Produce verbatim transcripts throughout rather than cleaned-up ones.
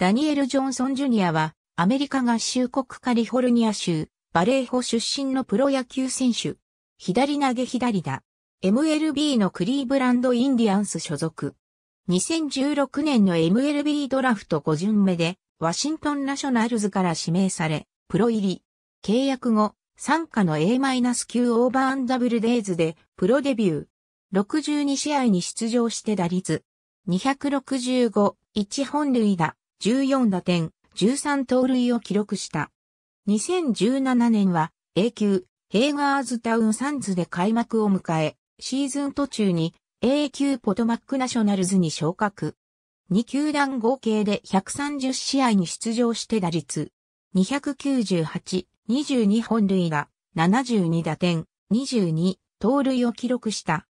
ダニエル・ジョンソン・ジュニアは、アメリカ合衆国カリフォルニア州、バレーホ出身のプロ野球選手。左投げ左打。エムエルビー のクリーブランド・インディアンス所属。にせんじゅうろくねんの エムエルビー ドラフトご巡目で、ワシントン・ナショナルズから指名され、プロ入り。契約後、傘下の エーきゅう オーバー&ダブルデイズで、プロデビュー。ろくじゅうにしあいに出場して打率。にろくご、いちほんるいだ。じゅうよんだてん、じゅうさんとうるいを記録した。にせんじゅうななねんは エーきゅう、ヘイガーズタウンサンズで開幕を迎え、シーズン途中に エーきゅう ポトマックナショナルズに昇格。にきゅうだん合計でひゃくさんじゅうしあいに出場して打率。にきゅうはち、にじゅうにほんるいだ、ななじゅうにだてん、にじゅうにとうるいを記録した。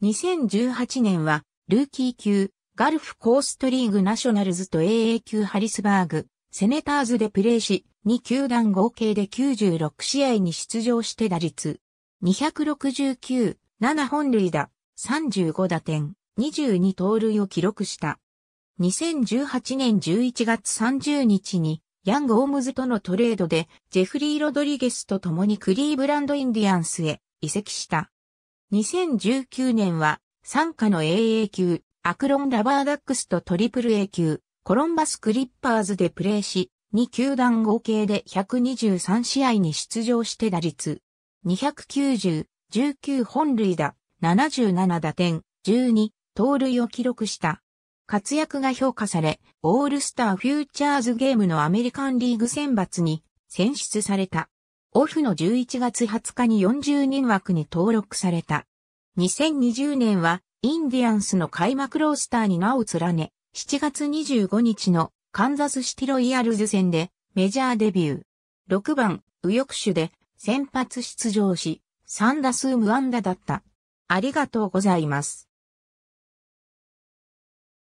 にせんじゅうはちねんは、ルーキー級、ガルフコーストリーグナショナルズと エーエー級ハリスバーグ、セネターズでプレーし、にきゅうだん合計できゅうじゅうろくしあいに出場して打率。にろくきゅう、ななほんるいだ、さんじゅうごだてん、にじゅうにとうるいを記録した。にせんじゅうはちねんじゅういちがつさんじゅうにちに、ヤン・ゴームズとのトレードで、ジェフリー・ロドリゲスと共にクリーブランド・インディアンスへ移籍した。にせんじゅうきゅうねんは、傘下の エーエー級、アクロン・ラバーダックスとトリプル A 級、コロンバス・クリッパーズでプレーし、にきゅうだん合計でひゃくにじゅうさんしあいに出場して打率。にきゅうぜろ、じゅうきゅうほんるいだ、ななじゅうななだてん、じゅうにとうるいを記録した。活躍が評価され、オールスター・フューチャーズゲームのアメリカンリーグ選抜に選出された。オフのじゅういちがつはつかによんじゅうにんわくに登録された。にせんにじゅうねんは、インディアンスの開幕ロースターに名を連ね、しちがつにじゅうごにちのカンザスシティロイヤルズ戦でメジャーデビュー。ろくばん、右翼手で先発出場し、さんだすうむあんだだった。ありがとうございます。